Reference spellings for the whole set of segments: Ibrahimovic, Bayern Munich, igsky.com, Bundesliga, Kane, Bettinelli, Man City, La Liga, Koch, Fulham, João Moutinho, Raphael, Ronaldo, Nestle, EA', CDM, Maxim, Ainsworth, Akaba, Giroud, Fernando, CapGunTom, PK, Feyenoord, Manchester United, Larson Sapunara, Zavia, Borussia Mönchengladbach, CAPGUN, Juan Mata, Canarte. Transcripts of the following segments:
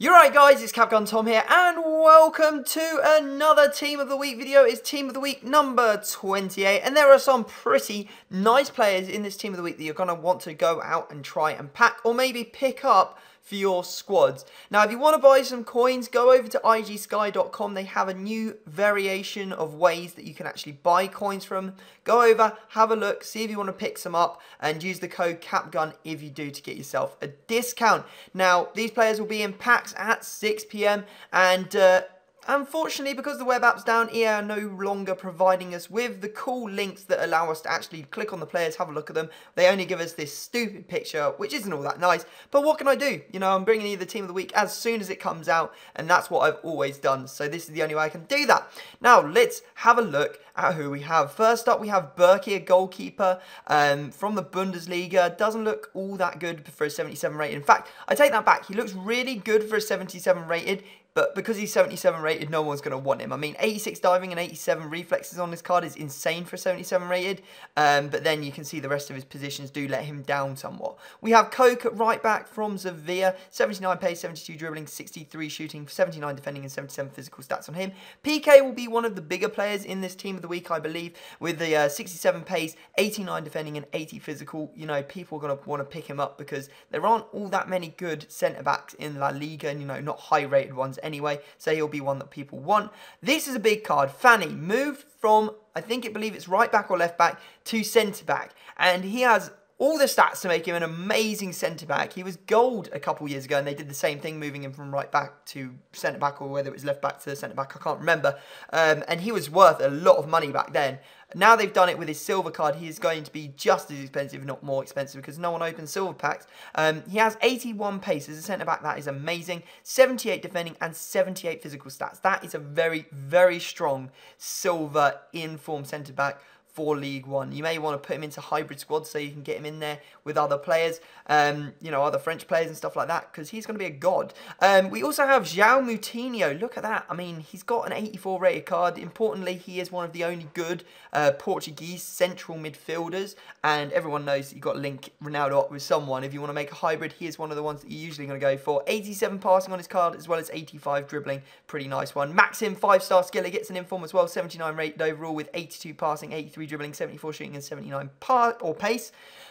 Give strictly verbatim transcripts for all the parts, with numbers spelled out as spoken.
You're right guys, it's CapGunTom here and welcome to another Team of the Week video. It's Team of the Week number twenty-eight and there are some pretty nice players in this Team of the Week that you're going to want to go out and try and pack or maybe pick up for your squads. Now if you want to buy some coins, go over to i g sky dot com. They have a new variation of ways that you can actually buy coins from. Go over, have a look, see if you want to pick some up and use the code CapGun if you do to get yourself a discount. Now these players will be in packs at six p m and uh, unfortunately, because the web app's down, E A are no longer providing us with the cool links that allow us to actually click on the players, have a look at them. They only give us this stupid picture, which isn't all that nice. But what can I do? You know, I'm bringing you the Team of the Week as soon as it comes out, and that's what I've always done. So this is the only way I can do that. Now, let's have a look at who we have. First up, we have Burki, a goalkeeper um, from the Bundesliga. Doesn't look all that good for a seventy-seven rated. In fact, I take that back. He looks really good for a seventy-seven rated. But because he's seventy-seven rated, no one's going to want him. I mean, eighty-six diving and eighty-seven reflexes on this card is insane for seventy-seven rated. Um, but then you can see the rest of his positions do let him down somewhat. We have Koch at right back from Zavia. seventy-nine pace, seventy-two dribbling, sixty-three shooting, seventy-nine defending and seventy-seven physical stats on him. P K will be one of the bigger players in this Team of the Week, I believe, with the uh, sixty-seven pace, eighty-nine defending and eighty physical. You know, people are going to want to pick him up because there aren't all that many good centre-backs in La Liga and, you know, not high-rated ones anyway, so he'll be one that people want. This is a big card. Fanny moved from, I think it believe it's right back or left back, to centre back, and he has all the stats to make him an amazing centre back. He was gold a couple years ago and they did the same thing, moving him from right back to centre back, or whether it was left back to centre back, I can't remember. Um, and he was worth a lot of money back then. Now they've done it with his silver card. He is going to be just as expensive, if not more expensive, because no one opens silver packs. Um, he has eighty-one pace as a centre-back. That is amazing. seventy-eight defending and seventy-eight physical stats. That is a very, very strong silver in-form centre-back for League One. You may want to put him into hybrid squads so you can get him in there with other players, um, you know, other French players and stuff like that, because he's going to be a god. Um, we also have João Moutinho. Look at that. I mean, he's got an eighty-four rated card. Importantly, he is one of the only good uh, Portuguese central midfielders, and everyone knows you've got to link Ronaldo up with someone. If you want to make a hybrid, he is one of the ones that you're usually going to go for. eighty-seven passing on his card, as well as eighty-five dribbling. Pretty nice one. Maxim, five-star skiller, gets an inform as well. seventy-nine rated overall with eighty-two passing, eighty-three dribbling, seventy-four shooting and seventy-nine par or pace.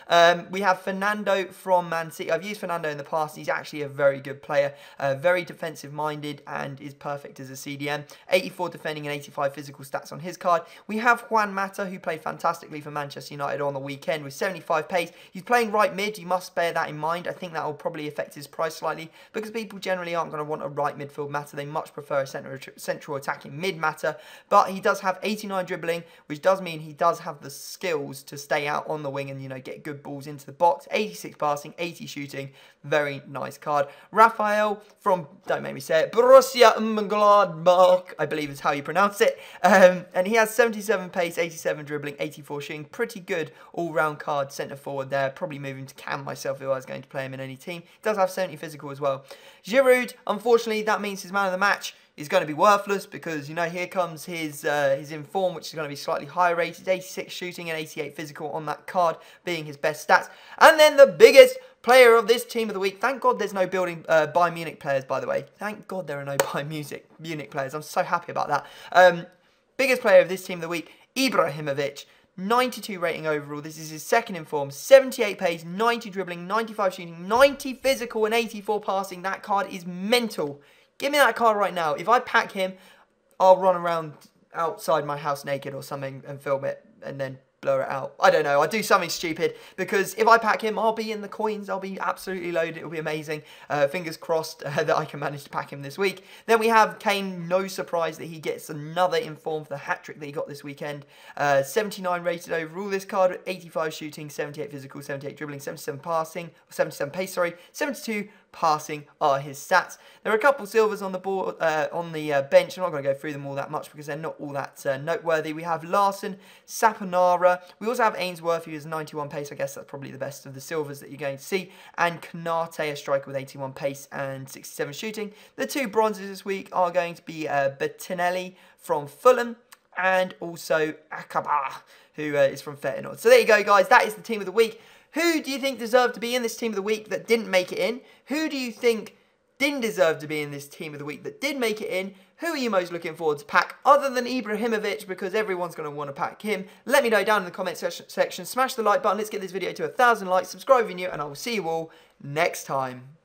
Um, we have Fernando from Man City. I've used Fernando in the past. He's actually a very good player, uh, very defensive minded and is perfect as a C D M. eighty-four defending and eighty-five physical stats on his card. We have Juan Mata, who played fantastically for Manchester United on the weekend with seventy-five pace. He's playing right mid. You must bear that in mind. I think that will probably affect his price slightly because people generally aren't going to want a right midfield Mata. They much prefer a center, central attacking mid Mata. But he does have eighty-nine dribbling, which does mean he does Does have the skills to stay out on the wing and, you know, get good balls into the box. eighty-six passing, eighty shooting. Very nice card. Raphael from, don't make me say it, Borussia Mönchengladbach, I believe is how you pronounce it. Um, and he has seventy-seven pace, eighty-seven dribbling, eighty-four shooting. Pretty good all-round card. Centre forward there. Probably moving to Cam myself if I was going to play him in any team. Does have seventy physical as well. Giroud, unfortunately, that means his man of the match is going to be worthless because, you know, here comes his uh, his inform, which is going to be slightly higher rated. eighty-six shooting and eighty-eight physical on that card being his best stats. And then the biggest player of this Team of the Week. Thank God there's no building uh, Bayern Munich players, by the way. Thank God there are no Bayern Munich, Munich players. I'm so happy about that. Um, biggest player of this Team of the Week, Ibrahimovic. ninety-two rating overall. This is his second in form. seventy-eight pace, ninety dribbling, ninety-five shooting, ninety physical and eighty-four passing. That card is mental. Give me that card right now. If I pack him, I'll run around outside my house naked or something and film it and then blur it out. I don't know. I'll do something stupid because if I pack him, I'll be in the coins. I'll be absolutely loaded. It'll be amazing. Uh, fingers crossed uh, that I can manage to pack him this week. Then we have Kane. No surprise that he gets another inform for the hat-trick that he got this weekend. Uh, seventy-nine rated overall this card with eighty-five shooting, seventy-eight physical, seventy-eight dribbling, seventy-seven passing, seventy-seven pace, sorry, seventy-two passing are his stats. There are a couple silvers on the board, uh, on the uh, bench. I'm not going to go through them all that much because they're not all that uh, noteworthy. We have Larson Sapunara. We also have Ainsworth, who has ninety-one pace. I guess that's probably the best of the silvers that you're going to see. And Canarte, a striker with eighty-one pace and sixty-seven shooting. The two bronzes this week are going to be uh, Bettinelli from Fulham and also Akaba, who uh, is from Feyenoord. So there you go, guys. That is the Team of the Week. Who do you think deserved to be in this Team of the Week that didn't make it in? Who do you think didn't deserve to be in this team of the week that did make it in. Who are you most looking forward to pack other than Ibrahimovic, because everyone's going to want to pack him? Let me know down in the comment section. Smash the like button. Let's get this video to a thousand likes. Subscribe if you're new, and I will see you all next time.